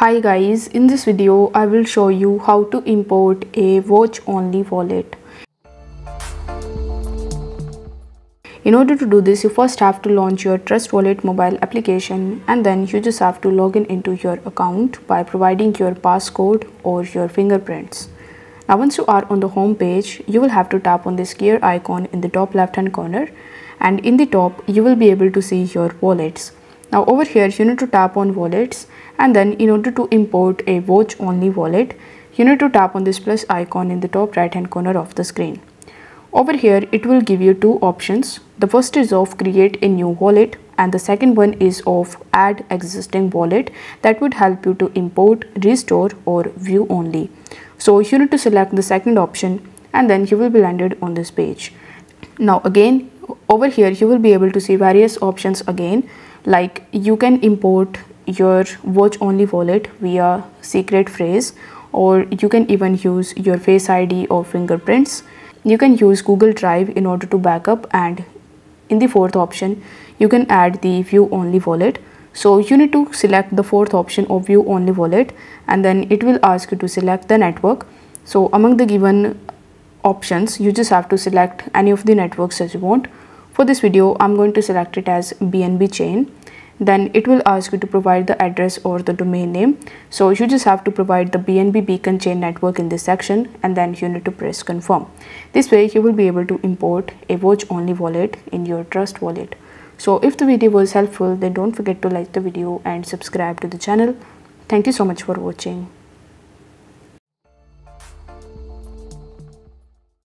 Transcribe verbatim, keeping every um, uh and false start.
Hi guys, in this video I will show you how to import a watch only wallet. In order to do this, you first have to launch your Trust Wallet mobile application, and then you just have to log in into your account by providing your passcode or your fingerprints. Now once you are on the home page, you will have to tap on this gear icon in the top left hand corner, and in the top you will be able to see your wallets. Now over here you need to tap on wallets, and then in order to import a watch only wallet, you need to tap on this plus icon in the top right hand corner of the screen. Over here it will give you two options. The first is of create a new wallet, and the second one is of add existing wallet. That would help you to import, restore or view only. So you need to select the second option, and then you will be landed on this page. Now again over here you will be able to see various options again, like you can import your watch only wallet via secret phrase, or you can even use your face I D or fingerprints. You can use Google Drive in order to backup, and in the fourth option you can add the view only wallet. So you need to select the fourth option of view only wallet, and then it will ask you to select the network. So among the given options you just have to select any of the networks that you want. For this video I'm going to select it as B N B chain. Then it will ask you to provide the address or the domain name, so you just have to provide the B N B beacon chain network in this section, and then you need to press confirm. This way you will be able to import a watch only wallet in your Trust Wallet. So if the video was helpful, then don't forget to like the video and subscribe to the channel. Thank you so much for watching.